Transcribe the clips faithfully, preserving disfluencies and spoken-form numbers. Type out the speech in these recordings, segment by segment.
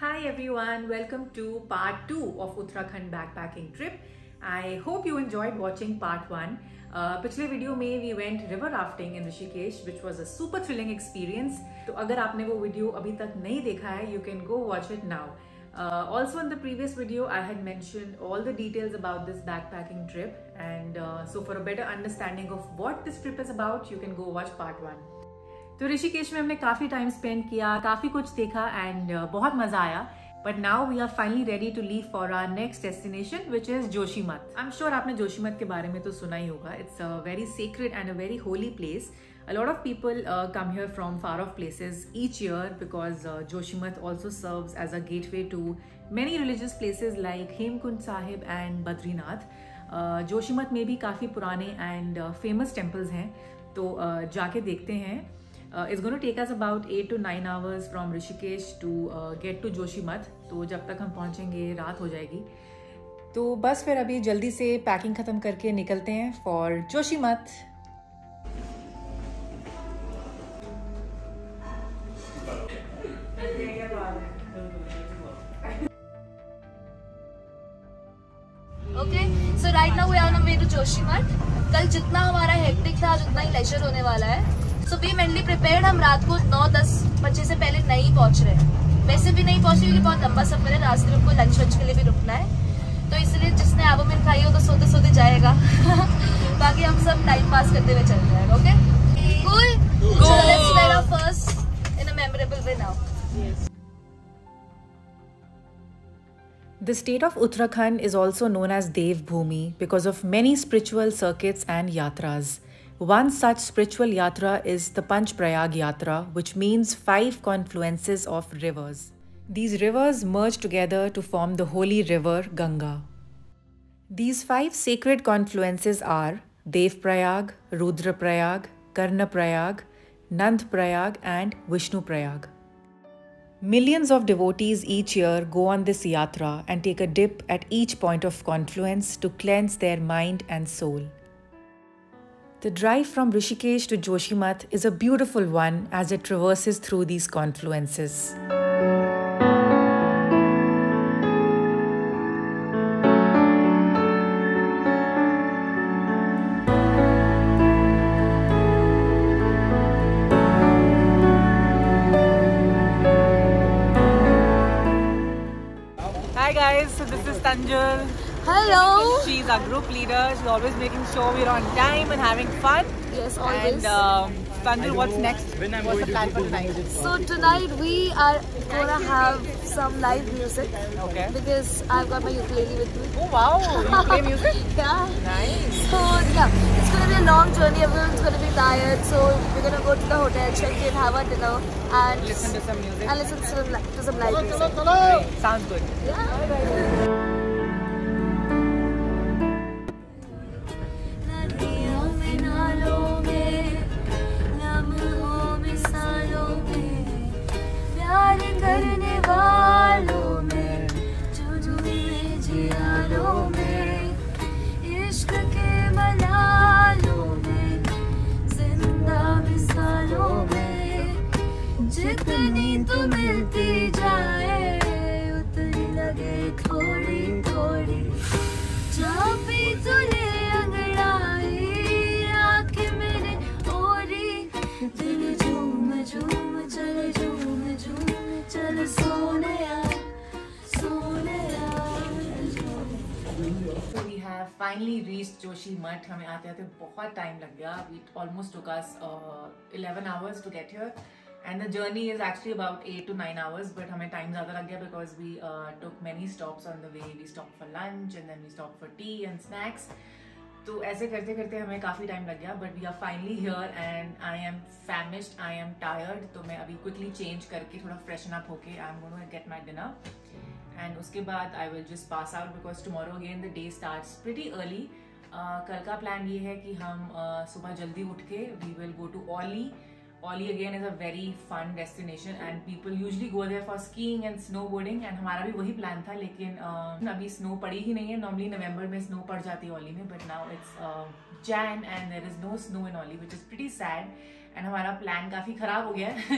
Hi everyone, welcome to part two of Uttarakhand backpacking trip. I hope you enjoyed watching part one. Uh, पिछले video में we went river rafting in Rishikesh which was a super thrilling experience. तो अगर आपने वो video अभी तक नहीं देखा है you can go watch it now. Uh, also in the previous video I had mentioned all the details about this backpacking trip and uh, so for a better understanding of what this trip is about you can go watch part one. तो ऋषिकेश में हमने काफी time spend किया, काफी कुछ देखा and uh, बहुत मजा आया. But now we are finally ready to leave for our next destination which is Joshimath. I am sure आपने जोशीमठ के बारे में तो सुना ही होगा. It's a very secret and a very holy place. A lot of people come here from far off places each year because Joshimath also serves as a gateway to many religious places like Hemkund Sahib and Badrinath. Joshimath में भी काफी पुराने and famous temples हैं, तो uh, जाके देखते हैं. Uh, it's going to take us about eight to nine hours from Rishikesh to uh, get to Joshimath. तो जब तक हम पहुँचेंगे रात हो जाएगी. तो बस फिर अभी जल्दी से पैकिंग खत्म करके निकलते हैं for Joshimath. Okay, so right now we are on our way to Joshimath. कल जितना हमारा हेक्टिक था जितना ही लेजर होने वाला है. So we mainly prepared. हम रात को नौ, दस, बजे से पहले नहीं पहुंच रहे हैं. वैसे भी नहीं पहुंच रहे क्योंकि बहुत लंबा सफर है. रास्ते में हमको लंच वंच के लिए भी रुकना है, तो इसलिए जिसने आवो मिल खाई हो तो सोते सोते जाएगा. बाकी हम सब टाइम पास करते हुए चल रहे हैं. Okay cool, so let's where our first in a memorable way now. The state of Uttarakhand is also known as Dev Bhoomi because of many spiritual circuits and yatras. One such spiritual yatra is the Panchprayag Yatra, which means five confluences of rivers. These rivers merge together to form the holy river Ganga. These five sacred confluences are Devprayag, Rudraprayag, Karnaprayag, Nandprayag and Vishnuprayag. Millions of devotees each year go on this yatra and take a dip at each point of confluence to cleanse their mind and soul. The drive from Rishikesh to Joshimath is a beautiful one as it traverses through these confluences. Hi guys, so this is Tanjul. Hello. She's our group leader. She's always making sure we're on time and having fun. Yes, always. And um, Fandil, what's next? What's the plan for tonight? So tonight we are gonna have some live music. Okay. Because I've got my ukulele with me. Oh wow! You play music? Yeah. Nice. So yeah, it's gonna be a long journey. Everyone's gonna be tired, so we're gonna go to the hotel, check in, have our dinner, and listen to some music. And listen to some, to some live music. Right. Sounds good. Yeah. Finally reached Joshimath. हमें आते आते बहुत time लग गया. It almost took us uh, eleven hours to get here, and the journey is actually about eight to nine hours. But हमें time ज़्यादा लग गया because we uh, took many stops on the way. We stopped for lunch and then we stopped for tea and snacks. तो ऐसे करते करते हमें काफी time लग गया. But we are finally here and I am famished. I am tired. तो मैं अभी quickly change करके थोड़ा freshen up होके I'm going to get my dinner. And उसके बाद I will just pass out because tomorrow again the day starts pretty early. Uh, कल का plan ये है कि हम uh, सुबह जल्दी उठ के we will go to Auli. Auli again is a very fun destination and people usually go there for skiing and snowboarding. And हमारा भी वही plan था, लेकिन uh, अभी snow पड़ी ही नहीं है. Normally November में snow पड़ जाती है Auli में, but now it's uh, Jan and there is no snow in Auli, which is pretty sad. And हमारा प्लान काफ़ी ख़राब हो गया है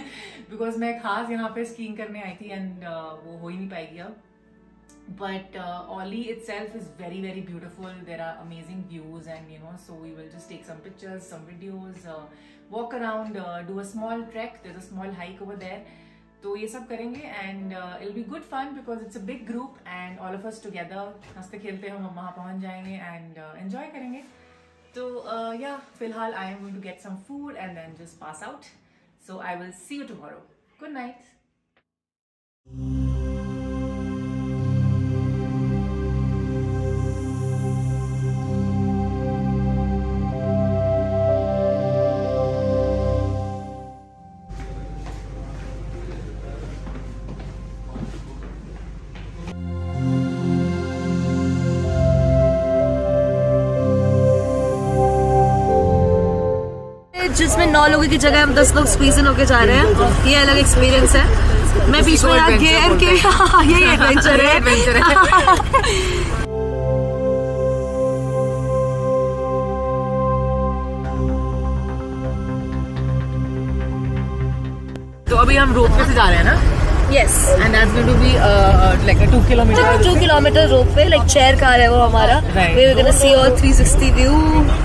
बिकॉज मैं खास यहाँ पे स्कीइंग करने आई थी एंड uh, वो हो ही नहीं पाएगी अब. But uh, Auli itself is very very beautiful. There are amazing views, and you know, so we will just take some pictures, some videos, uh, walk around, uh, do a small trek. There's a small hike over there. So ये सब करेंगे and uh, it'll be good fun because it's a big group and all of us together. हंसते खेलते हम वहाँ पहुँच जाएंगे and uh, enjoy करेंगे. So uh, yeah, फिलहाल I am going to get some food and then just pass out. So I will see you tomorrow. Good night. जिसमें नौ लोगों की जगह हम दस लोग स्क्वीज इन होके जा रहे हैं, ये अलग एक्सपीरियंस है. मैं बीच में यहाँ गेयर के ये एडवेंचर है, एडवेंचर है. तो अभी हम रोड पे से जा रहे हैं ना. Yes, and that's going to be uh, like a two kilometer. Two kilometer rope पे like chair car है वो हमारा. Right. We're gonna see all three sixty view.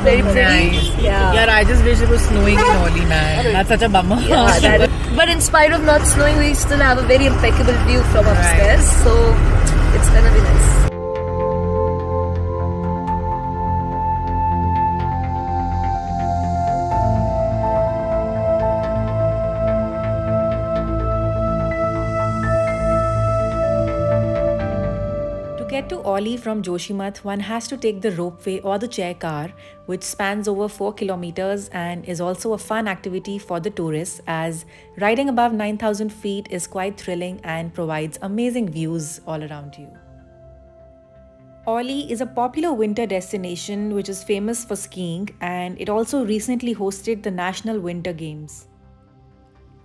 Very pretty. Nice. Yeah. Yeah, I just wish it was snowing in Auli, man. That's such a bummer. Yeah, that, but in spite of not snowing, we still have a very impeccable view from upstairs. Right. So it's gonna be nice. To Auli from Joshimath, one has to take the ropeway or the chair car, which spans over four kilometers and is also a fun activity for the tourists, as riding above nine thousand feet is quite thrilling and provides amazing views all around you. Auli is a popular winter destination which is famous for skiing, and it also recently hosted the National Winter Games.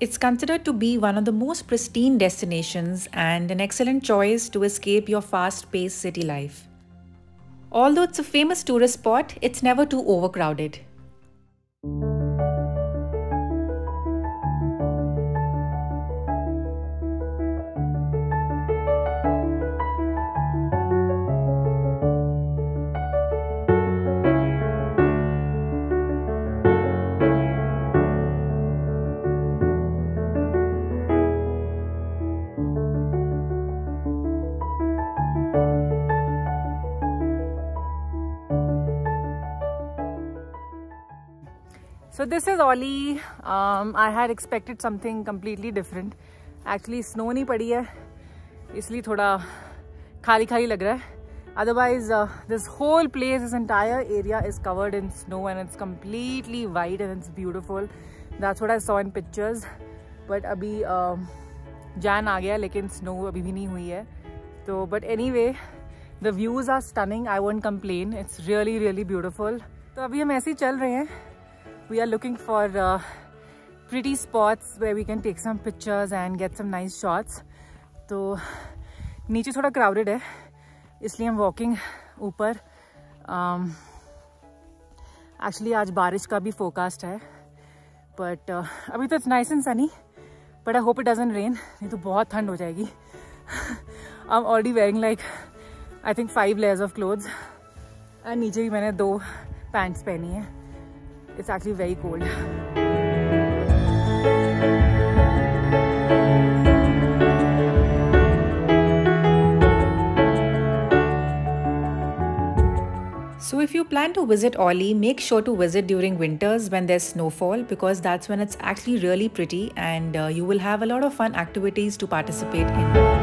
It's considered to be one of the most pristine destinations and an excellent choice to escape your fast-paced city life. Although it's a famous tourist spot, it's never too overcrowded. So this is Auli. um, I had expected something completely different. Actually snow नहीं पड़ी है इसलिए थोड़ा खाली खाली लग रहा है. Otherwise uh, this whole place, this entire area is covered in snow and it's completely white and it's beautiful. That's what I saw in pictures. But अभी uh, जान आ गया लेकिन snow अभी भी नहीं हुई है. तो but anyway the views are stunning. I won't complain. It's really really beautiful. तो अभी हम ऐसे ही चल रहे हैं. We are looking for uh, pretty spots where we can take some pictures and get some nice shots. तो नीचे थोड़ा crowded है इसलिए हम walking ऊपर. um, actually आज बारिश का भी forecast है but uh, अभी तो it's nice and sunny but I hope it doesn't rain. नहीं तो बहुत ठंड हो जाएगी. I'm already wearing like I think five layers of clothes और नीचे भी मैंने दो pants पहनी है. It's actually very cold. So if you plan to visit Auli, make sure to visit during winters when there's snowfall, because that's when it's actually really pretty and uh, you will have a lot of fun activities to participate in.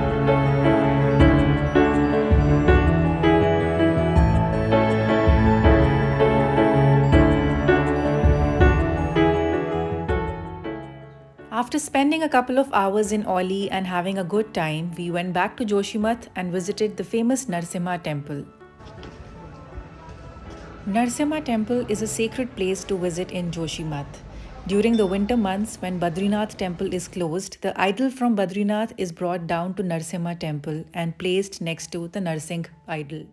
After spending a couple of hours in Auli and having a good time, we went back to Joshimath and visited the famous Narsimha Temple. Narsimha Temple is a sacred place to visit in Joshimath. During the winter months when Badrinath Temple is closed, the idol from Badrinath is brought down to Narsimha Temple and placed next to the Narsingh idol.